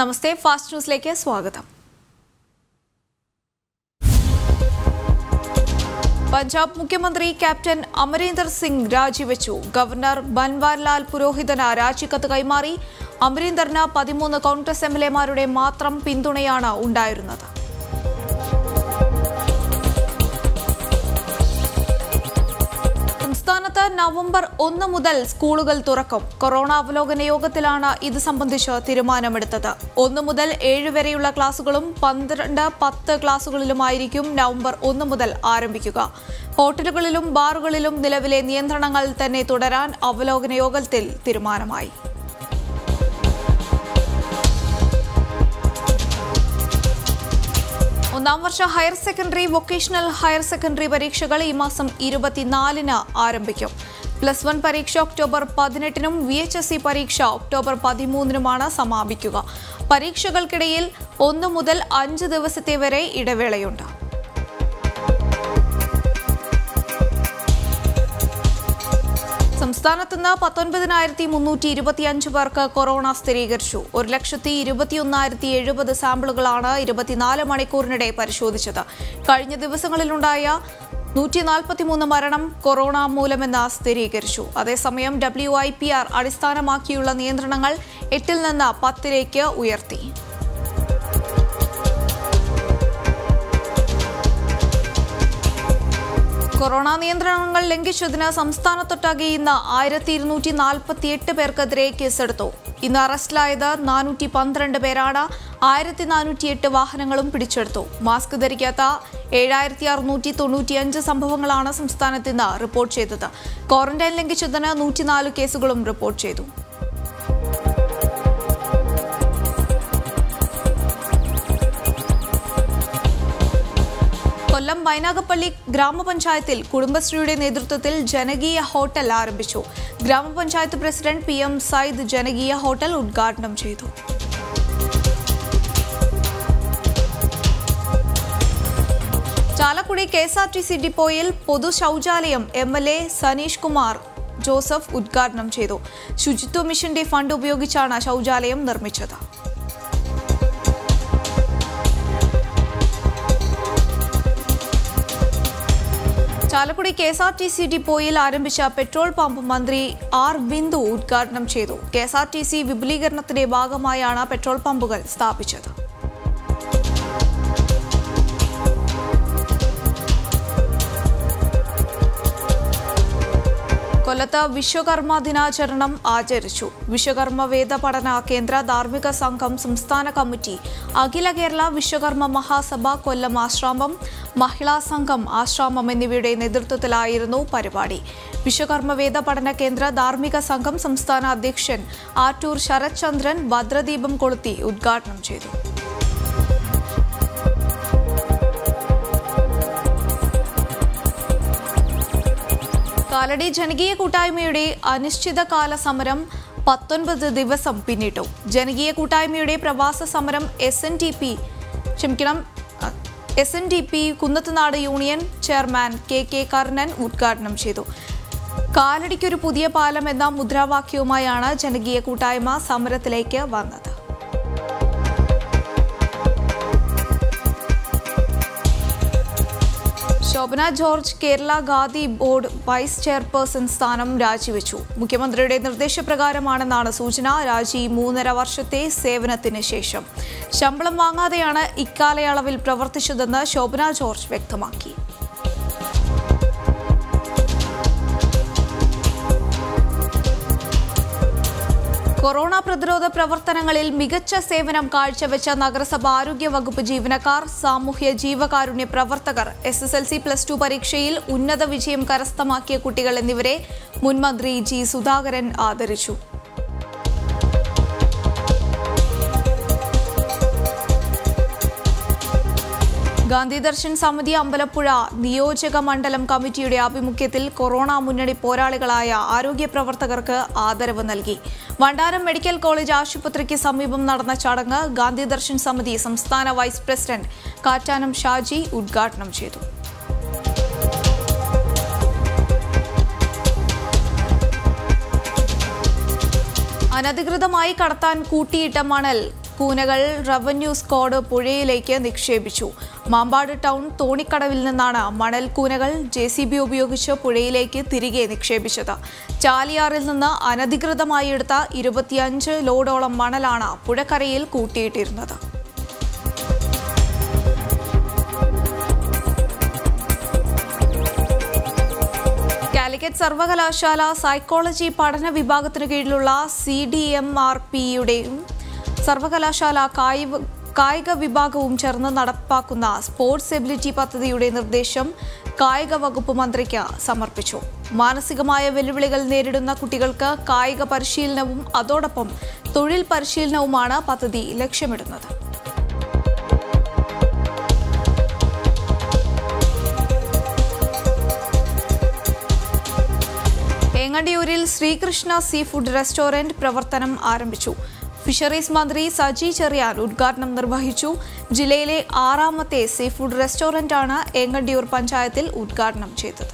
നമസ്തേ fast ന്യൂസിലേക്ക് സ്വാഗതം. പഞ്ചാബ് മുഖ്യമന്ത്രി ക്യാപ്റ്റൻ അമരീന്ദർ സിംഗ് രാജിവെച്ചു. ഗവർണർ ബൻവാർലാൽ പുരോഹിതന് രാജിക്കത്ത് കൈമാറി. അമരീന്ദറിന് 13 കോൺഗ്രസ് എംഎൽഎമാരുടെ മാത്രം പിന്തുണയാണ് ഉണ്ടായിരുന്നത്. സംസ്ഥാനത്ത് നവംബർ 1 മുതൽ സ്കൂളുകൾ തുറക്കും. കൊറോണ അവലോകന യോഗത്തിലാണ് ഇത് സംബന്ധിച്ച് തീരുമാനമെടുത്തത്. 1 മുതൽ 7 വരെയുള്ള ക്ലാസുകളും 12, 10 ക്ലാസുകളിലുമായിരിക്കും നവംബർ 1 മുതൽ ആരംഭിക്കുക. ഹോട്ടലുകളിലും ബാറുകളിലും നിലവിലെ നിയന്ത്രണങ്ങൾ തന്നെ തുടരാൻ അവലോകന യോഗത്തിൽ തീരുമാനമായി. ഒന്നാം വർഷ higher secondary, vocational higher secondary പരീക്ഷകൾ ഈ മാസം 24-ന് ആരംഭിക്കും. +1 പരീക്ഷ ഒക്ടോബർ 18-നും VHSE പരീക്ഷ ഒക്ടോബർ 13-നുമാണ് സമാപിക്കുക. പരീക്ഷകൾക്കിടയിൽ 1 മുതൽ 5 ദിവസത്തെ വരെ ഇടവേളയുണ്ട്. സംസ്ഥാനത്ത് 19,325 പേർക്ക് കൊറോണ സ്ഥിരീകരിച്ചു. 1,21,070 സാമ്പിളുകളാണ് 24 മണിക്കൂറിനിടെ പരിശോധിച്ചത്. കഴിഞ്ഞ ദിവസങ്ങളിലുണ്ടായ 143 മരണം കൊറോണ മൂലമെന്ന് സ്ഥിരീകരിച്ചു. അതേസമയം WIPR അടിസ്ഥാനമാക്കിയുള്ള നിയന്ത്രണങ്ങൾ 8-ൽ നിന്ന് 10-ലേക്ക് ഉയർത്തി. കൊറോണ നിയന്ത്രണങ്ങൾ ലംഘിച്ചതിന് സംസ്ഥാനത്തൊട്ടാകെ ഇന്ന് 1248 പേർക്കെതിരെ കേസെടുത്തു. ഇന്ന് അറസ്റ്റിലായത് 412 പേരാണ്. 1408 വാഹനങ്ങളും പിടിച്ചെടുത്തു. മാസ്ക് ധരിക്കാത്ത 7,695 സംഭവങ്ങളാണ് സംസ്ഥാനത്ത് ഇന്ന് റിപ്പോർട്ട് ചെയ്തത്. ക്വാറന്റൈൻ ലംഘിച്ചതിന് 104 കേസുകളും റിപ്പോർട്ട് ചെയ്തു. കൊല്ലം വൈനാഗപ്പള്ളി ഗ്രാമപഞ്ചായത്തിൽ കുടുംബശ്രീയുടെ നേതൃത്വത്തിൽ ജനകീയ ഹോട്ടൽ ആരംഭിച്ചു. ഗ്രാമപഞ്ചായത്ത് പ്രസിഡന്റ് PM സൈദ് ജനകീയ ഹോട്ടൽ ഉദ്ഘാടനം ചെയ്തു. ചാലക്കുടി KSRTC ഡിപ്പോയിൽ പൊതു ശൌചാലയം MLA സനീഷ് കുമാർ ജോസഫ് ഉദ്ഘാടനം ചെയ്തു. ശുചിത്വ മിഷന്റെ ഫണ്ട് ഉപയോഗിച്ചാണ് ശൌചാലയം നിർമ്മിച്ചത്. ചാലക്കുടി KSRTC ഡിപ്പോയിൽ ആരംഭിച്ച പെട്രോൾ പമ്പ് മന്ത്രി R ബിന്ദു ഉദ്ഘാടനം ചെയ്തു. KSRTC വിപുലീകരണത്തിന്റെ ഭാഗമായാണ് പെട്രോൾ പമ്പുകൾ സ്ഥാപിച്ചത്. കൊല്ലത്ത് വിശ്വകർമ്മ ദിനാചരണം ആചരിച്ചു. വിശ്വകർമ്മ വേദ പഠന കേന്ദ്ര ധാർമ്മിക സംഘം സംസ്ഥാന കമ്മിറ്റി, അഖില കേരള വിശ്വകർമ്മ മഹാസഭ കൊല്ലം ആശ്രാമം, മഹിളാ സംഘം ആശ്രാമം എന്നിവയുടെ നേതൃത്വത്തിലായിരുന്നു പരിപാടി. വിശ്വകർമ്മ വേദ പഠന കേന്ദ്ര ധാർമ്മിക സംഘം സംസ്ഥാന അധ്യക്ഷൻ ആറ്റൂർ ശരത്ചന്ദ്രൻ ഭദ്രദീപം കൊളുത്തി ഉദ്ഘാടനം ചെയ്തു. കാലടി ജനകീയ കൂട്ടായ്മയുടെ അനിശ്ചിതകാല സമരം 19 ദിവസം പിന്നിട്ടു. ജനകീയ കൂട്ടായ്മയുടെ പ്രവാസ സമരം SNDP Kunnathunad union chairman KK Karnan ഉദ്ഘാടനം ചെയ്തു. കാലടിക്കൊരു പുതിയ പാലം എന്ന മുദ്രാവാക്യവുമായാണ് ജനകീയ കൂട്ടായ്മ സമരത്തിലേക്ക് വന്നത്. Shobhana George Kerala Khadi board vice chairperson സ്ഥാനം രാജിവെച്ചു. മുഖ്യമന്ത്രിയുടെ നിർദ്ദേശപ്രകാരമാണെന്നാണ് സൂചന. രാജി 3.5 വർഷത്തെ സേവനത്തിന് ശേഷം. ശമ്പളം വാങ്ങാതെയാണ് ഇക്കാലയളവിൽ പ്രവർത്തിച്ചതെന്ന് ശോഭന ജോർജ് വ്യക്തമാക്കി. കൊറോണ പ്രതിരോധ പ്രവർത്തനങ്ങളിൽ മികച്ച സേവനം കാഴ്ചവെച്ച നഗരസഭ ആരോഗ്യ വകുപ്പ് ജീവനക്കാർ, സാമൂഹ്യ ജീവകാരുണ്യ പ്രവർത്തകർ, SSLC+2 പരീക്ഷയിൽ ഉന്നത വിജയം കരസ്ഥമാക്കിയ കുട്ടികൾ എന്നിവരെ മുൻമന്ത്രി G. സുധാകരൻ ആദരിച്ചു. ഗാന്ധി ദർശൻ സമിതി അമ്പലപ്പുഴ നിയോജക മണ്ഡലം കമ്മിറ്റിയുടെ ആഭിമുഖ്യത്തിൽ കൊറോണ മുന്നണി പോരാളികളായ ആരോഗ്യ പ്രവർത്തകർക്ക് ആദരവ് നൽകി. വണ്ടാനം മെഡിക്കൽ കോളേജ് ആശുപത്രിക്ക് സമീപം നടന്ന ചടങ്ങ് ഗാന്ധി ദർശൻ സമിതി സംസ്ഥാന വൈസ് പ്രസിഡന്റ് കാറ്റാനം ഷാജി ഉദ്ഘാടനം ചെയ്തു. അനധികൃതമായി കടത്താൻ കൂട്ടിയിട്ട മണൽ കൂനകൾ റവന്യൂ സ്ക്വാഡ് പുഴയിലേക്ക് നിക്ഷേപിച്ചു. മാമ്പാട് ടൗൺ തോണിക്കടവിൽ നിന്നാണ് മണൽ കൂനകൾ JCB ഉപയോഗിച്ച് പുഴയിലേക്ക് തിരികെ നിക്ഷേപിച്ചത്. ചാലിയാറിൽ നിന്ന് അനധികൃതമായി എടുത്ത 25 ലോഡോളം മണലാണ് പുഴക്കരയിൽ കൂട്ടിയിട്ടിരുന്നത്. കാലിക്കറ്റ് സർവകലാശാല സൈക്കോളജി പഠന വിഭാഗത്തിനു കീഴിലുള്ള CDMRPയുടെയും സർവകലാശാല കായിക വിഭാഗവും ചേർന്ന് നടപ്പാക്കുന്ന സ്പോർട്സ് എബിലിറ്റി പദ്ധതിയുടെ നിർദ്ദേശം കായിക വകുപ്പ് മന്ത്രിക്ക് സമർപ്പിച്ചു. മാനസികമായ വെല്ലുവിളികൾ നേരിടുന്ന കുട്ടികൾക്ക് കായിക പരിശീലനവും അതോടൊപ്പം തൊഴിൽ പരിശീലനവുമാണ് പദ്ധതി ലക്ഷ്യമിടുന്നത്. ഏങ്ങണ്ടിയൂരിൽ ശ്രീകൃഷ്ണ സീ ഫുഡ് റെസ്റ്റോറന്റ് പ്രവർത്തനം ആരംഭിച്ചു. ഫിഷറീസ് മന്ത്രി സജി ചെറിയാൻ ഉദ്ഘാടനം നിർവഹിച്ചു. ജില്ലയിലെ 6ാമത്തെ സീ ഫുഡ് റെസ്റ്റോറന്റാണ് ഏങ്ങണ്ടിയൂർ പഞ്ചായത്തിൽ ഉദ്ഘാടനം ചെയ്തത്.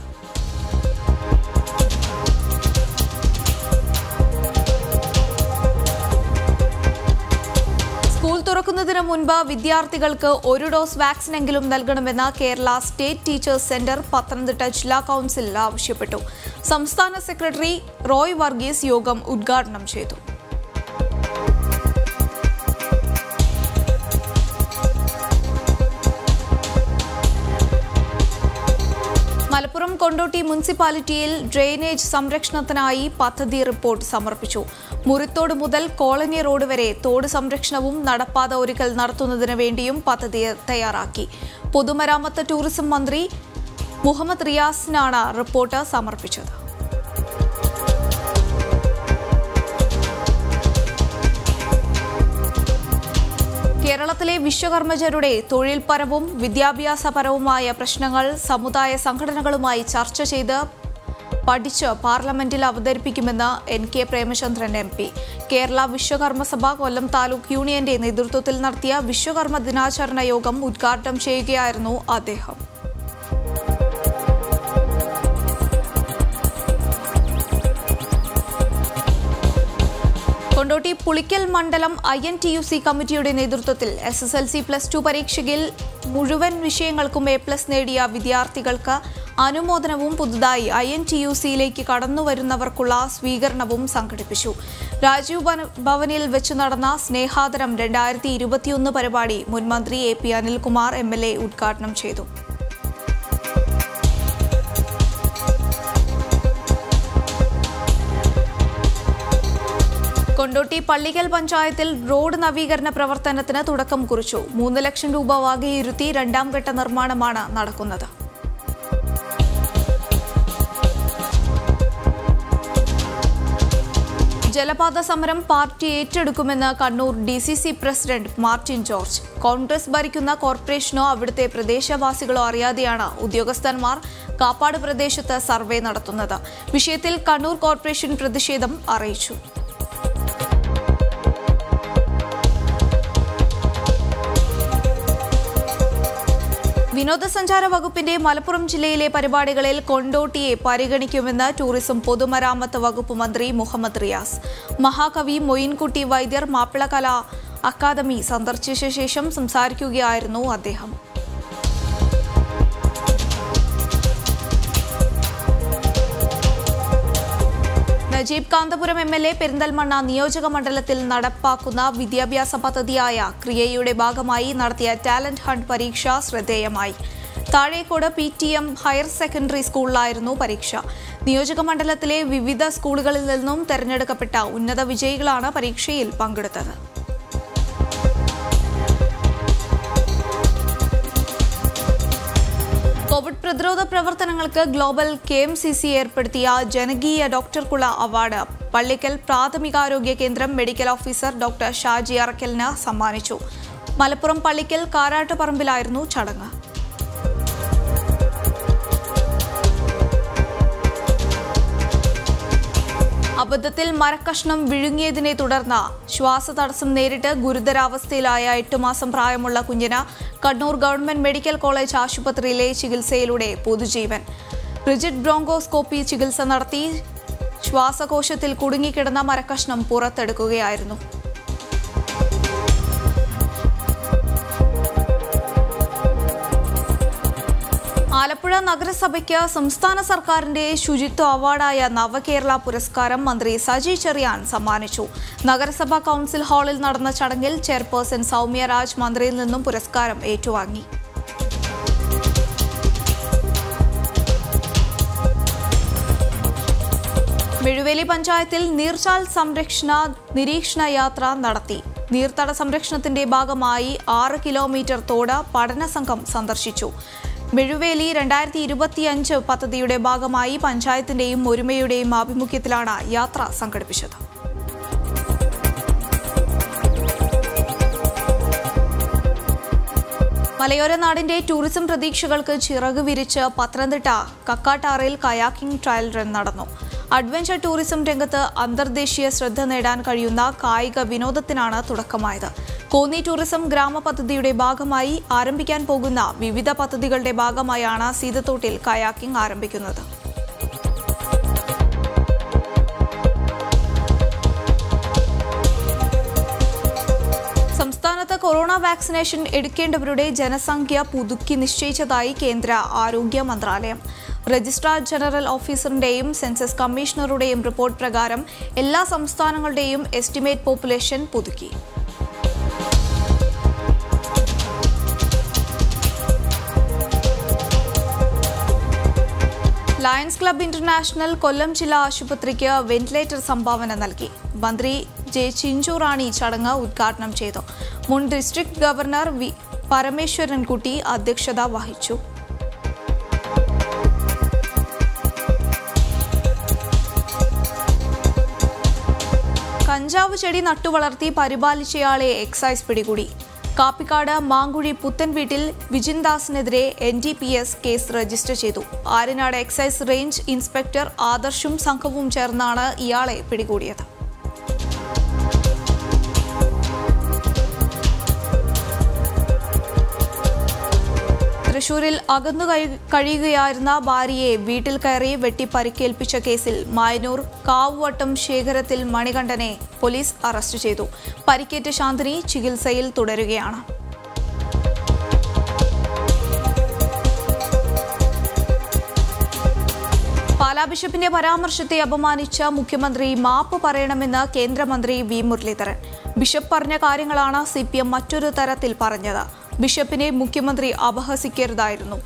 സ്കൂൾ തുറക്കുന്നതിന് മുൻപ് വിദ്യാർത്ഥികൾക്ക് ഒരു ഡോസ് വാക്സിനെങ്കിലും നൽകണമെന്ന് Kerala state teachers centre Pathanamthitta ജില്ലാ കൌൺസിൽ ആവശ്യപ്പെട്ടു. സംസ്ഥാന സെക്രട്ടറി റോയ് വർഗീസ് യോഗം ഉദ്ഘാടനം ചെയ്തു. മലപ്പുറം കൊണ്ടോട്ടി മുനിസിപ്പാലിറ്റിയിൽ ഡ്രെയിനേജ് സംരക്ഷണത്തിനായി പദ്ധതി റിപ്പോർട്ട് സമർപ്പിച്ചു. മുറിത്തോട് മുതൽ കോളനി റോഡ് വരെ തോട് സംരക്ഷണവും നടപ്പാത ഒരുക്കൽ നടത്തുന്നതിന് വേണ്ടിയും പദ്ധതി തയ്യാറാക്കി. പൊതുമരാമത്ത് ടൂറിസം മന്ത്രി മുഹമ്മദ് റിയാസിനാണ് റിപ്പോർട്ട് സമർപ്പിച്ചത്. കേരളത്തിലെ വിശ്വകർമ്മജരുടെ തൊഴിൽപരവും വിദ്യാഭ്യാസപരവുമായ പ്രശ്നങ്ങൾ സമുദായ സംഘടനകളുമായി ചർച്ച ചെയ്ത് പഠിച്ച് പാർലമെന്റിൽ അവതരിപ്പിക്കുമെന്ന് NK പ്രേമചന്ദ്രൻ MP. കേരള വിശ്വകർമ്മസഭ കൊല്ലം താലൂക്ക് യൂണിയന്റെ നേതൃത്വത്തിൽ നടത്തിയ വിശ്വകർമ്മ ദിനാചരണ യോഗം ഉദ്ഘാടനം ചെയ്യുകയായിരുന്നു അദ്ദേഹം. കൊണ്ടോട്ടി പുളിക്കൽ മണ്ഡലം INTUC കമ്മിറ്റിയുടെ നേതൃത്വത്തിൽ SSLC +2 പരീക്ഷയിൽ മുഴുവൻ വിഷയങ്ങൾക്കും A+ നേടിയ വിദ്യാർത്ഥികൾക്ക് അനുമോദനവും പുതുതായി INTUCയിലേക്ക് കടന്നുവരുന്നവർക്കുള്ള സ്വീകരണവും സംഘടിപ്പിച്ചു. രാജീവ് ഭവനിൽ വെച്ച് നടന്ന സ്നേഹാദരം 2021 പരിപാടി മുൻമന്ത്രി AP അനിൽകുമാർ MLA ഉദ്ഘാടനം ചെയ്തു. കൊണ്ടോട്ടി പള്ളിക്കൽ പഞ്ചായത്തിൽ റോഡ് നവീകരണ പ്രവർത്തനത്തിന് തുടക്കം കുറിച്ചു. 3 ലക്ഷം രൂപ വകയിരുത്തി 2ാം ഘട്ട നിർമ്മാണമാണ് നടക്കുന്നത്. ജലപാത സമരം പാർട്ടി ഏറ്റെടുക്കുമെന്ന് കണ്ണൂർ DCC പ്രസിഡന്റ് മാർട്ടിൻ ജോർജ്. കോൺഗ്രസ് ഭരിക്കുന്ന കോർപ്പറേഷനോ അവിടുത്തെ പ്രദേശവാസികളോ അറിയാതെയാണ് ഉദ്യോഗസ്ഥന്മാർ കാപ്പാട് പ്രദേശത്ത് സർവേ നടത്തുന്നത്. വിഷയത്തിൽ കണ്ണൂർ കോർപ്പറേഷൻ പ്രതിഷേധം അറിയിച്ചു. വിനോദസഞ്ചാര വകുപ്പിന്റെ മലപ്പുറം ജില്ലയിലെ പരിപാടികളിൽ കൊണ്ടോട്ടിയെ പരിഗണിക്കുമെന്ന് ടൂറിസം പൊതുമരാമത്ത് വകുപ്പ് മന്ത്രി മുഹമ്മദ് റിയാസ്. മഹാകവി മൊയിൻകുട്ടി വൈദ്യർ മാപ്പിളകലാ അക്കാദമി സന്ദർശിച്ച ശേഷം സംസാരിക്കുകയായിരുന്നു അദ്ദേഹം. നജീബ് കാന്തപുരം MLA പെരിന്തൽമണ്ണ നിയോജക മണ്ഡലത്തിൽ നടപ്പാക്കുന്ന വിദ്യാഭ്യാസ പദ്ധതിയായ ക്രിയയുടെ ഭാഗമായി നടത്തിയ ടാലന്റ് ഹണ്ട് പരീക്ഷ ശ്രദ്ധേയമായി. താഴേക്കോട് PTM ഹയർ സെക്കൻഡറി സ്കൂളിലായിരുന്നു പരീക്ഷ. നിയോജക മണ്ഡലത്തിലെ വിവിധ സ്കൂളുകളിൽ നിന്നും തെരഞ്ഞെടുക്കപ്പെട്ട ഉന്നത വിജയികളാണ് പരീക്ഷയിൽ പങ്കെടുത്തത്. കോവിഡ് പ്രതിരോധ പ്രവർത്തനങ്ങൾക്ക് ഗ്ലോബൽ KMCC ഏർപ്പെടുത്തിയ ജനകീയ ഡോക്ടർക്കുള്ള അവാർഡ് പള്ളിക്കൽ പ്രാഥമികാരോഗ്യ കേന്ദ്രം മെഡിക്കൽ ഓഫീസർ ഡോക്ടർ ഷാജി അറക്കലിന് സമ്മാനിച്ചു. മലപ്പുറം പള്ളിക്കൽ കാരാട്ടുപറമ്പിലായിരുന്നു ചടങ്ങ്. അബദ്ധത്തിൽ മരക്കഷ്ണം വിഴുങ്ങിയതിനെ തുടർന്ന് ശ്വാസതടസ്സം നേരിട്ട് ഗുരുതരാവസ്ഥയിലായ 8 മാസം പ്രായമുള്ള കുഞ്ഞിന് കണ്ണൂർ ഗവൺമെന്റ് മെഡിക്കൽ കോളേജ് ആശുപത്രിയിലെ ചികിത്സയിലൂടെ പൊതുജീവൻ. റിജിഡ് ബ്രോങ്കോസ്കോപ്പി ചികിത്സ നടത്തി ശ്വാസകോശത്തിൽ കുടുങ്ങിക്കിടന്ന മരക്കഷ്ണം പുറത്തെടുക്കുകയായിരുന്നു. ആലപ്പുഴ നഗരസഭയ്ക്ക് സംസ്ഥാന സർക്കാരിന്റെ ശുചിത്വ അവാർഡായ നവകേരള പുരസ്കാരം മന്ത്രി സജി ചെറിയാൻ സമ്മാനിച്ചു. നഗരസഭാ കൗൺസിൽ ഹാളിൽ നടന്ന ചടങ്ങിൽ ചെയർപേഴ്സൺ സൗമ്യ രാജ് മന്ത്രിയിൽ നിന്നും പുരസ്കാരം ഏറ്റുവാങ്ങി. മെഴുവേലി പഞ്ചായത്തിൽ നീർച്ചാൽ സംരക്ഷണ നിരീക്ഷണ യാത്ര നടത്തി. നീർത്തട സംരക്ഷണത്തിന്റെ ഭാഗമായി 6 കിലോമീറ്റർ തോട് പഠന സംഘം സന്ദർശിച്ചു. മെഴുവേലി 2025 പദ്ധതിയുടെ ഭാഗമായി പഞ്ചായത്തിന്റെയും ഒരുമയുടെയും ആഭിമുഖ്യത്തിലാണ് യാത്ര സംഘടിപ്പിച്ചത്. മലയോര നാടിന്റെ ടൂറിസം പ്രതീക്ഷകൾക്ക് ചിറക് വിരിച്ച് പത്തനംതിട്ട കക്കാട്ടാറിൽ കയാക്കിംഗ് ട്രയൽ റൺ നടന്നു. അഡ്വഞ്ചർ ടൂറിസം രംഗത്ത് അന്തർദേശീയ ശ്രദ്ധ നേടാൻ കഴിയുന്ന കായിക വിനോദത്തിനാണ് തുടക്കമായത്. കോന്നി ടൂറിസം ഗ്രാമ പദ്ധതിയുടെ ഭാഗമായി ആരംഭിക്കാൻ പോകുന്ന വിവിധ പദ്ധതികളുടെ ഭാഗമായാണ് സീതത്തോട്ടിൽ കയാക്കിംഗ് ആരംഭിക്കുന്നത്. സംസ്ഥാനത്ത് കൊറോണ വാക്സിനേഷൻ എടുക്കേണ്ടവരുടെ ജനസംഖ്യ പുതുക്കി നിശ്ചയിച്ചതായി കേന്ദ്ര ആരോഗ്യ മന്ത്രാലയം. രജിസ്ട്രാർ ജനറൽ ഓഫീസറിന്റെയും സെൻസസ് കമ്മീഷണറുടെയും റിപ്പോർട്ട് പ്രകാരം എല്ലാ സംസ്ഥാനങ്ങളുടെയും എസ്റ്റിമേറ്റ് പോപ്പുലേഷൻ പുതുക്കി. ലയൺസ് ക്ലബ്ബ് ഇന്റർനാഷണൽ കൊല്ലം ജില്ലാ ആശുപത്രിക്ക് വെന്റിലേറ്റർ സംഭാവന നൽകി. മന്ത്രി ജെ ചിഞ്ചൂറാണി ചടങ്ങ് ഉദ്ഘാടനം ചെയ്തു. മുൻ ഡിസ്ട്രിക്ട് ഗവർണർ വി പരമേശ്വരൻകുട്ടി അധ്യക്ഷത വഹിച്ചു. കഞ്ചാവ് ചെടി നട്ടുവളർത്തി പരിപാലിച്ചയാളെ എക്സൈസ് പിടികൂടി. കാപ്പിക്കാട് മാങ്കുഴി പുത്തൻ വീട്ടിൽ വിജിൻദാസിനെതിരെ NDPS കേസ് രജിസ്റ്റർ ചെയ്തു. ആര്യനാട് എക്സൈസ് റേഞ്ച് ഇൻസ്പെക്ടർ ആദർശും സംഘവും ചേർന്നാണ് ഇയാളെ പിടികൂടിയത്. തൃശൂരിൽ അകന്നു കഴിയുകയായിരുന്ന ഭാര്യയെ വീട്ടിൽ കയറി വെട്ടി പരിക്കേൽപ്പിച്ച കേസിൽ മായനൂർ കാവുവട്ടം ശേഖരത്തിൽ മണികണ്ഠനെ പോലീസ് അറസ്റ്റ് ചെയ്തു. പരിക്കേറ്റ ശാന്തിനി ചികിത്സയിൽ തുടരുകയാണ്. പാലാ ബിഷപ്പിന്റെ പരാമർശത്തെ അപമാനിച്ച മുഖ്യമന്ത്രി മാപ്പ് പറയണമെന്ന് കേന്ദ്രമന്ത്രി വി മുരളീധരൻ. ബിഷപ്പ് പറഞ്ഞ കാര്യങ്ങളാണ് CPM മറ്റൊരു തരത്തിൽ പറഞ്ഞത്. ബിഷപ്പിനെ മുഖ്യമന്ത്രി അപഹസിക്കരുതായിരുന്നു.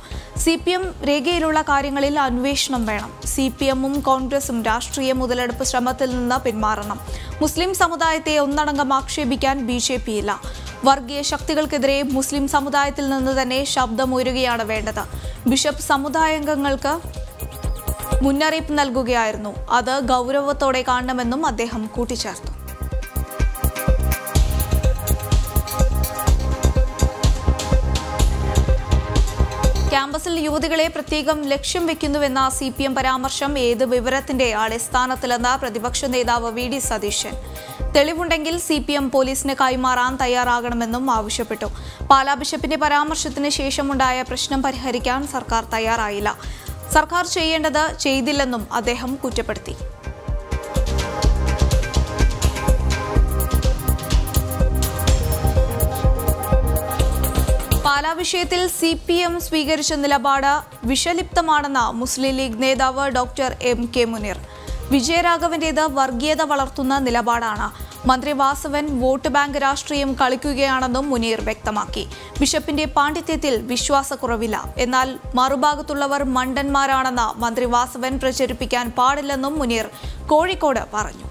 CPM രേഖയിലുള്ള കാര്യങ്ങളിൽ അന്വേഷണം വേണം. CPMഉം കോൺഗ്രസും രാഷ്ട്രീയ മുതലെടുപ്പ് ശ്രമത്തിൽ നിന്ന് പിന്മാറണം. മുസ്ലിം സമുദായത്തെ ഒന്നടങ്കം ആക്ഷേപിക്കാൻ BJP ഇല്ല. വർഗീയ ശക്തികൾക്കെതിരെ മുസ്ലിം സമുദായത്തിൽ നിന്ന് തന്നെ ശബ്ദമുയരുകയാണ് വേണ്ടത്. ബിഷപ്പ് സമുദായാംഗങ്ങൾക്ക് മുന്നറിയിപ്പ് നൽകുകയായിരുന്നു. അത് ഗൗരവത്തോടെ കാണണമെന്നും അദ്ദേഹം കൂട്ടിച്ചേർത്തു. ക്യാമ്പസിൽ യുവതികളെ പ്രത്യേകം ലക്ഷ്യം വെക്കുന്നുവെന്ന CPM പരാമർശം ഏത് വിവരത്തിന്റെ അടിസ്ഥാനത്തിലെന്ന് പ്രതിപക്ഷ നേതാവ് VD സതീശൻ. തെളിവുണ്ടെങ്കിൽ CPM പോലീസിന് കൈമാറാൻ തയ്യാറാകണമെന്നും ആവശ്യപ്പെട്ടു. പാലാ ബിഷപ്പിന്റെ പരാമർശത്തിന് ശേഷമുണ്ടായ പ്രശ്നം പരിഹരിക്കാൻ സർക്കാർ തയ്യാറായില്ല. സർക്കാർ ചെയ്യേണ്ടത് ചെയ്തില്ലെന്നും അദ്ദേഹം കുറ്റപ്പെടുത്തി. പാലാ വിഷയത്തിൽ CPM സ്വീകരിച്ച നിലപാട് വിഷലിപ്തമാണെന്ന് മുസ്ലിം ലീഗ് നേതാവ് ഡോക്ടർ MK മുനീർ. വിജയരാഘവന്റേത് വർഗീയത വളർത്തുന്ന നിലപാടാണ്. മന്ത്രി വാസവൻ വോട്ട് ബാങ്ക് രാഷ്ട്രീയം കളിക്കുകയാണെന്നും മുനീർ വ്യക്തമാക്കി. ബിഷപ്പിന്റെ പാണ്ഡിത്യത്തിൽ വിശ്വാസക്കുറവില്ല, എന്നാൽ മറുഭാഗത്തുള്ളവർ മണ്ടന്മാരാണെന്ന് മന്ത്രി വാസവൻ പ്രചരിപ്പിക്കാൻ പാടില്ലെന്നും മുനീർ കോഴിക്കോട് പറഞ്ഞു.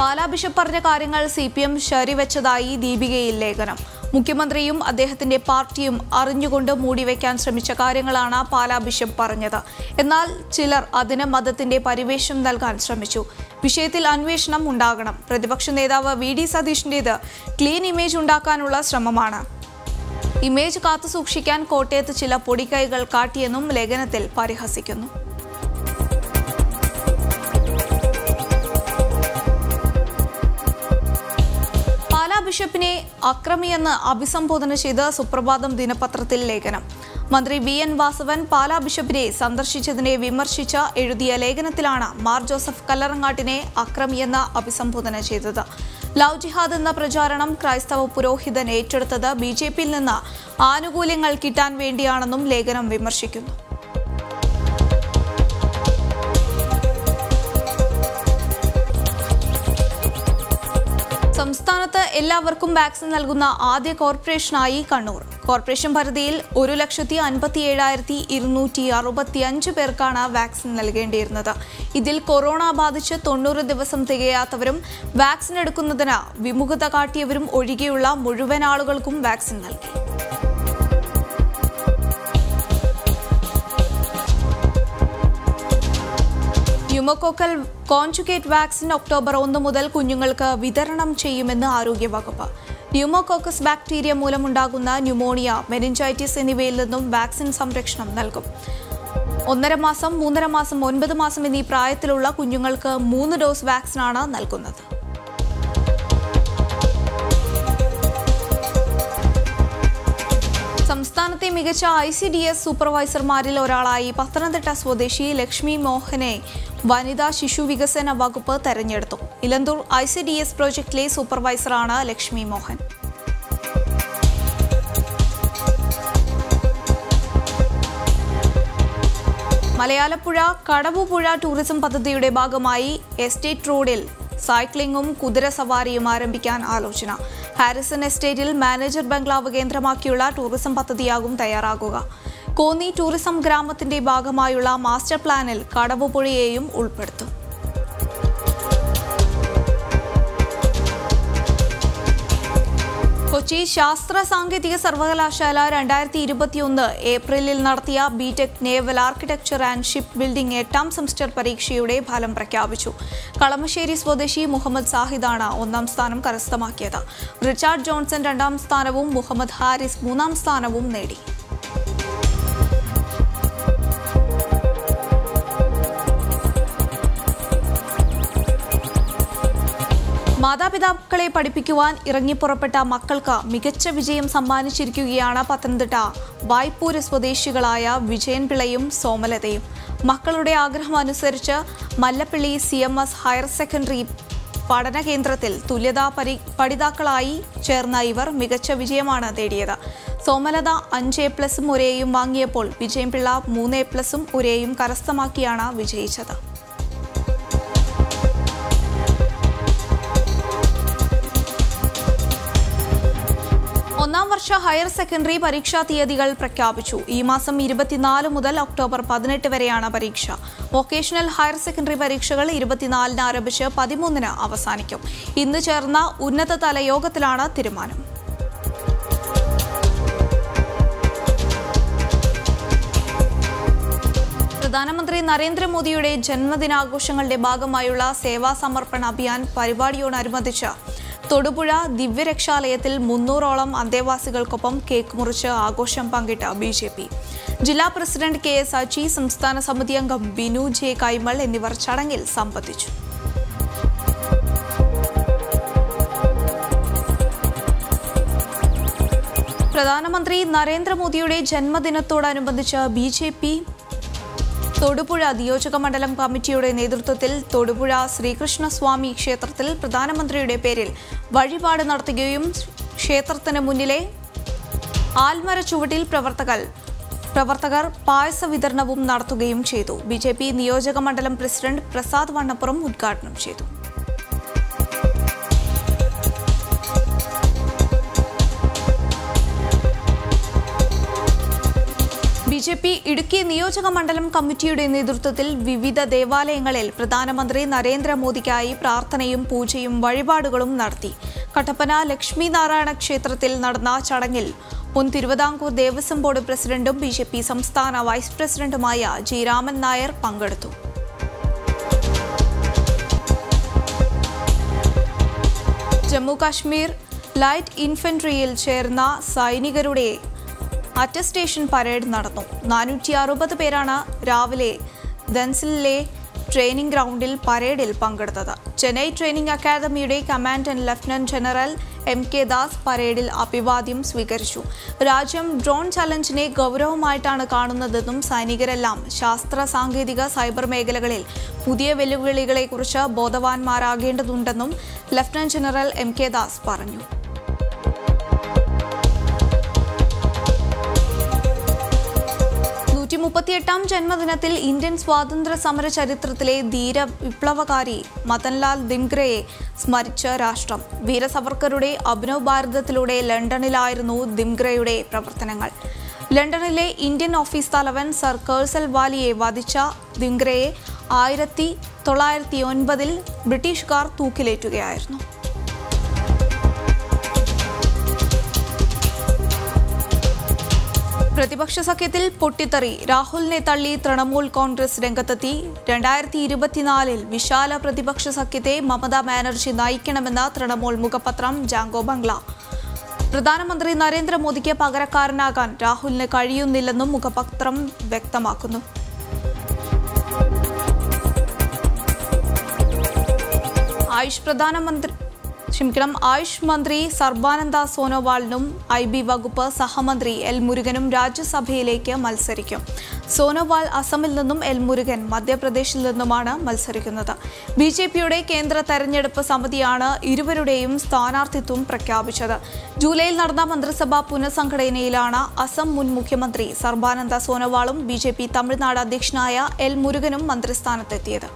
പാലാ ബിഷപ്പ് പറഞ്ഞ കാര്യങ്ങൾ CPM ശരിവെച്ചതായി ദീപികയിൽ ലേഖനം. മുഖ്യമന്ത്രിയും അദ്ദേഹത്തിന്റെ പാർട്ടിയും അറിഞ്ഞുകൊണ്ട് മൂടിവെക്കാൻ ശ്രമിച്ച കാര്യങ്ങളാണ് പാലാ ബിഷപ്പ് പറഞ്ഞത്. എന്നാൽ ചിലർ അതിന് മതത്തിന്റെ പരിവേഷം നൽകാൻ ശ്രമിച്ചു. വിഷയത്തിൽ അന്വേഷണം ഉണ്ടാകണം. പ്രതിപക്ഷ നേതാവ് VD സതീഷിന്റേത് ക്ലീൻ ഇമേജ് ഉണ്ടാക്കാനുള്ള ശ്രമമാണ്. ഇമേജ് കാത്തുസൂക്ഷിക്കാൻ കോട്ടയത്ത് ചില പൊടിക്കൈകൾ കാട്ടിയെന്നും ലേഖനത്തിൽ പരിഹസിക്കുന്നു. പാലാ ബിഷപ്പിനെ അക്രമിയെന്ന് അഭിസംബോധന ചെയ്ത സുപ്രഭാതം ദിനപത്രത്തിൽ ലേഖനം. മന്ത്രി VN വാസവൻ പാലാ ബിഷപ്പിനെ സന്ദർശിച്ചതിനെ വിമർശിച്ച എഴുതിയ ലേഖനത്തിലാണ് മാർ ജോസഫ് കല്ലറങ്ങാട്ടിനെ അക്രമിയെന്ന് അഭിസംബോധന ചെയ്തത്. ലവ് ജിഹാദ് എന്ന പ്രചാരണം ക്രൈസ്തവ പുരോഹിതൻ ഏറ്റെടുത്തത് ബിജെപിയിൽ നിന്ന് ആനുകൂല്യങ്ങൾ കിട്ടാൻ വേണ്ടിയാണെന്നും ലേഖനം വിമർശിക്കുന്നു. സംസ്ഥാനത്ത് എല്ലാവർക്കും വാക്സിൻ നൽകുന്ന ആദ്യ കോർപ്പറേഷനായി കണ്ണൂർ. കോർപ്പറേഷൻ പരിധിയിൽ 1,57,265 പേർക്കാണ് വാക്സിൻ നൽകേണ്ടിയിരുന്നത്. ഇതിൽ കൊറോണ ബാധിച്ച് 90 ദിവസം തികയാത്തവരും വാക്സിൻ എടുക്കുന്നതിന് വിമുഖത കാട്ടിയവരും ഒഴികെയുള്ള മുഴുവൻ ആളുകൾക്കും വാക്സിൻ നൽകി. ന്യൂമോകോക്കൽ കോൺജുഗേറ്റ് വാക്സിൻ ഒക്ടോബർ 1 മുതൽ കുഞ്ഞുങ്ങൾക്ക് വിതരണം ചെയ്യുമെന്ന് ആരോഗ്യവകുപ്പ്. ന്യൂമോകോക്കസ് ബാക്ടീരിയ മൂലമുണ്ടാകുന്ന ന്യൂമോണിയ, മെനിഞ്ചൈറ്റിസ് എന്നിവയിൽ നിന്നും വാക്സിൻ സംരക്ഷണം നൽകും. 1.5 മാസം, 3.5 മാസം, 9 മാസം എന്നീ പ്രായത്തിലുള്ള കുഞ്ഞുങ്ങൾക്ക് 3 ഡോസ് വാക്സിനാണ് നൽകുന്നത്. സംസ്ഥാനത്തെ മികച്ച ICDS സൂപ്പർവൈസർമാരിൽ ഒരാളായി പത്തനംതിട്ട സ്വദേശി ലക്ഷ്മി മോഹനെ വനിതാ ശിശു വികസന വകുപ്പ് തെരഞ്ഞെടുത്തു. ഇലന്തൂർ ICDS പ്രോജക്റ്റിലെ സൂപ്പർവൈസറാണ് ലക്ഷ്മി മോഹൻ. മലയാളപ്പുഴ കടവുപുഴ ടൂറിസം പദ്ധതിയുടെ ഭാഗമായി എസ്റ്റേറ്റ് റോഡിൽ സൈക്ലിംഗും കുതിര സവാരിയും ആരംഭിക്കാൻ ആലോചന. ഹാരിസൺ എസ്റ്റേറ്റിൽ മാനേജർ ബംഗ്ലാവ് കേന്ദ്രമാക്കിയുള്ള ടൂറിസം പദ്ധതിയാകും തയ്യാറാകുക. കോന്നി ടൂറിസം ഗ്രാമത്തിന്റെ ഭാഗമായുള്ള മാസ്റ്റർ പ്ലാനിൽ കടവുപുഴയെയും ഉൾപ്പെടുത്തും. കൊച്ചി ശാസ്ത്ര സാങ്കേതിക സർവകലാശാല 2021 ഏപ്രിലിൽ നടത്തിയ BTech naval architecture and ship building 8ാം സെമസ്റ്റർ പരീക്ഷയുടെ ഫലം പ്രഖ്യാപിച്ചു. കളമശ്ശേരി സ്വദേശി മുഹമ്മദ് സാഹിദാണ് 1ാം സ്ഥാനം കരസ്ഥമാക്കിയത്. റിച്ചാർഡ് ജോൺസൺ 2ാം സ്ഥാനവും മുഹമ്മദ് ഹാരിസ് 3ാം സ്ഥാനവും നേടി. മാതാപിതാക്കളെ പഠിപ്പിക്കുവാൻ ഇറങ്ങിപ്പുറപ്പെട്ട മക്കൾക്ക് മികച്ച വിജയം സമ്മാനിച്ചിരിക്കുകയാണ് പത്തനംതിട്ട വായ്പൂര് സ്വദേശികളായ വിജയൻപിള്ളയും സോമലതയും. മക്കളുടെ ആഗ്രഹമനുസരിച്ച് മല്ലപ്പള്ളി CMS ഹയർ സെക്കൻഡറി പഠന കേന്ദ്രത്തിൽ തുല്യതാ പഠിതാക്കളായി ചേർന്ന ഇവർ മികച്ച വിജയമാണ് നേടിയത്. സോമലത 5A+ഉം 1A വാങ്ങിയപ്പോൾ വിജയൻപിള്ള 3A+ഉം 1A കരസ്ഥമാക്കിയാണ് വിജയിച്ചത്. വർഷ ഹയർ സെക്കൻഡറി പരീക്ഷാ തീയതികൾ പ്രഖ്യാപിച്ചു. ഈ മാസം 24 മുതൽ ഒക്ടോബർ 18 വരെയാണ് പരീക്ഷ. വൊക്കേഷണൽ ഹയർ സെക്കൻഡറി പരീക്ഷകൾ 24-ന് ആരംഭിച്ച് 13-ന് അവസാനിക്കും. ഇന്ന് ചേർന്ന ഉന്നതതല യോഗത്തിലാണ് തീരുമാനം. പ്രധാനമന്ത്രി നരേന്ദ്രമോദിയുടെ ജന്മദിനാഘോഷങ്ങളുടെ ഭാഗമായുള്ള സേവാ സമർപ്പണ അഭിയാൻ പരിപാടിയോടനുബന്ധിച്ച് തൊടുപുഴ ദിവ്യരക്ഷാലയത്തിൽ 300-ഓളം അന്തേവാസികൾക്കൊപ്പം കേക്ക് മുറിച്ച് ആഘോഷം പങ്കിട്ട BJP ജില്ലാ പ്രസിഡന്റ് KS അജി, സംസ്ഥാന സമിതി അംഗം ബിനു J കൈമൾ എന്നിവർ ചടങ്ങിൽ സംബന്ധിച്ചു. പ്രധാനമന്ത്രി നരേന്ദ്രമോദിയുടെ ജന്മദിനത്തോടനുബന്ധിച്ച് BJP തൊടുപുഴ നിയോജക മണ്ഡലം കമ്മിറ്റിയുടെ നേതൃത്വത്തിൽ തൊടുപുഴ ശ്രീകൃഷ്ണസ്വാമി ക്ഷേത്രത്തിൽ പ്രധാനമന്ത്രിയുടെ പേരിൽ വഴിപാട് നടത്തുകയും ക്ഷേത്രത്തിന് മുന്നിലെ ആൽമര ചുവട്ടിൽ പ്രവർത്തകർ പായസ വിതരണവും നടത്തുകയും ചെയ്തു. BJP നിയോജക മണ്ഡലം പ്രസിഡന്റ് പ്രസാദ് വണ്ണപ്പുറം ഉദ്ഘാടനം ചെയ്തു. BJP ഇടുക്കി നിയോജക മണ്ഡലം കമ്മിറ്റിയുടെ നേതൃത്വത്തിൽ വിവിധ ദേവാലയങ്ങളിൽ പ്രധാനമന്ത്രി നരേന്ദ്രമോദിക്കായി പ്രാർത്ഥനയും പൂജയും വഴിപാടുകളും നടത്തി. കട്ടപ്പന ലക്ഷ്മി നാരായണ ക്ഷേത്രത്തിൽ നടന്ന ചടങ്ങിൽ മുൻ തിരുവിതാംകൂർ ദേവസ്വം ബോർഡ് പ്രസിഡന്റും BJP സംസ്ഥാന വൈസ് പ്രസിഡന്റുമായ ജി രാമൻ നായർ പങ്കെടുത്തു. ജമ്മു കാശ്മീർ ലൈറ്റ് ഇൻഫൻട്രിയിൽ ചേർന്ന സൈനികരുടെ അറ്റസ്റ്റേഷൻ പരേഡ് നടന്നു. 460 പേരാണ് രാവിലെ ദൻസിലെ ട്രെയിനിംഗ് ഗ്രൗണ്ടിൽ പരേഡിൽ പങ്കെടുത്തത്. ചെന്നൈ ട്രെയിനിംഗ് അക്കാദമിയുടെ command and lieutenant general M K. Das പരേഡിൽ അഭിവാദ്യം സ്വീകരിച്ചു. രാജ്യം ഡ്രോൺ ചലഞ്ചിനെ ഗൗരവമായിട്ടാണ് കാണുന്നതെന്നും സൈനികരെല്ലാം ശാസ്ത്ര സാങ്കേതിക സൈബർ മേഖലകളിൽ പുതിയ വെല്ലുവിളികളെക്കുറിച്ച് ബോധവാന്മാരാകേണ്ടതുണ്ടെന്നും ലഫ്റ്റനന്റ് ജനറൽ എം.കെ. ദാസ് പറഞ്ഞു. ജന്മദിനത്തിൽ ഇന്ത്യൻ സ്വാതന്ത്ര്യ സമര ചരിത്രത്തിലെ ധീര വിപ്ലവകാരി മദൻലാൽ ദിംഗ്രയെ സ്മരിച്ച് രാഷ്ട്രം. വീരസാവർക്കറുടെ അഭിനവ് ഭാരതത്തിലൂടെ ലണ്ടനിലായിരുന്നു ദിംഗ്രയുടെ പ്രവർത്തനങ്ങൾ. ലണ്ടനിലെ ഇന്ത്യൻ ഓഫീസ് തലവൻ സർ കേഴ്സൽ വാലിയെ വധിച്ച ദിംഗ്രയെ 1909 ബ്രിട്ടീഷുകാർ തൂക്കിലേറ്റുകയായിരുന്നു. പ്രതിപക്ഷ സഖ്യത്തിൽ പൊട്ടിത്തെറി. രാഹുലിനെ തള്ളി തൃണമൂൽ കോൺഗ്രസ് രംഗത്തെത്തി. 2024 വിശാല പ്രതിപക്ഷ സഖ്യത്തെ മമതാ ബാനർജി നയിക്കണമെന്ന തൃണമൂൽ മുഖപത്രം ജാങ്കോ ബംഗ്ല. പ്രധാനമന്ത്രി നരേന്ദ്രമോദിക്ക് പകരക്കാരനാകാൻ രാഹുലിന് കഴിയുന്നില്ലെന്നും മുഖപത്രം വ്യക്തമാക്കുന്നു. ആയുഷ് മന്ത്രി സർബാനന്ദ സോനോവാളിനും IB വകുപ്പ് സഹമന്ത്രി എൽ. മുരുകനും രാജ്യസഭയിലേക്ക് മത്സരിക്കും. സോനോവാൾ അസമിൽ നിന്നും, എൽ. മുരുകൻ മധ്യപ്രദേശിൽ നിന്നുമാണ് മത്സരിക്കുന്നത്. BJPയുടെ കേന്ദ്ര തെരഞ്ഞെടുപ്പ് സമിതിയാണ് ഇരുവരുടെയും സ്ഥാനാർത്ഥിത്വം പ്രഖ്യാപിച്ചത്. ജൂലൈയിൽ നടന്ന മന്ത്രിസഭാ പുനഃസംഘടനയിലാണ് അസം മുൻ മുഖ്യമന്ത്രി സർബാനന്ദ സോനോവാളും BJP തമിഴ്നാട് അധ്യക്ഷനായ എൽ. മുരുകനും മന്ത്രിസ്ഥാനത്തെത്തിയത്.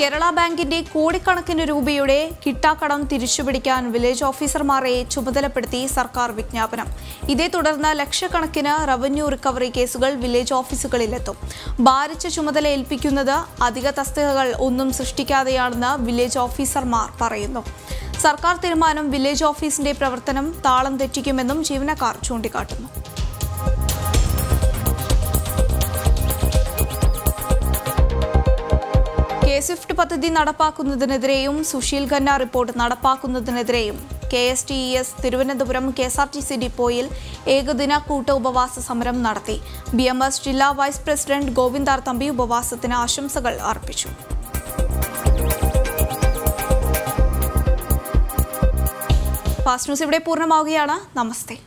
കേരള ബാങ്കിന്റെ കോടിക്കണക്കിന് രൂപയുടെ കിട്ടാക്കടം തിരിച്ചുപിടിക്കാൻ വില്ലേജ് ഓഫീസർമാരെ ചുമതലപ്പെടുത്തി സർക്കാർ വിജ്ഞാപനം. ഇതേ തുടർന്ന് ലക്ഷക്കണക്കിന് റവന്യൂ റിക്കവറി കേസുകൾ വില്ലേജ് ഓഫീസുകളിലെത്തും. ഭാരിച്ച ചുമതല ഏൽപ്പിക്കുന്നത് അധിക തസ്തികകൾ ഒന്നും സൃഷ്ടിക്കാതെയാണെന്ന് വില്ലേജ് ഓഫീസർമാർ പറയുന്നു. സർക്കാർ തീരുമാനം വില്ലേജ് ഓഫീസിന്റെ പ്രവർത്തനം താളം തെറ്റിക്കുമെന്നും ജീവനക്കാർ ചൂണ്ടിക്കാട്ടുന്നു. സ്വിഫ്റ്റ് പദ്ധതി നടപ്പാക്കുന്നതിനെതിരെയും സുശീൽ ഖന്ന റിപ്പോർട്ട് നടപ്പാക്കുന്നതിനെതിരെയും KSTES തിരുവനന്തപുരം KSRTC ഡിപ്പോയിൽ ഏകദിന കൂട്ട ഉപവാസ സമരം നടത്തി. BMS ജില്ലാ വൈസ് പ്രസിഡന്റ് ഗോവിന്ദാർ തമ്പി ഉപവാസത്തിന് ആശംസകൾ അർപ്പിച്ചു. ഫാസ്റ്റ് ന്യൂസ് ഇവിടെ പൂർണ്ണമാവുകയാണ്. നമസ്തേ.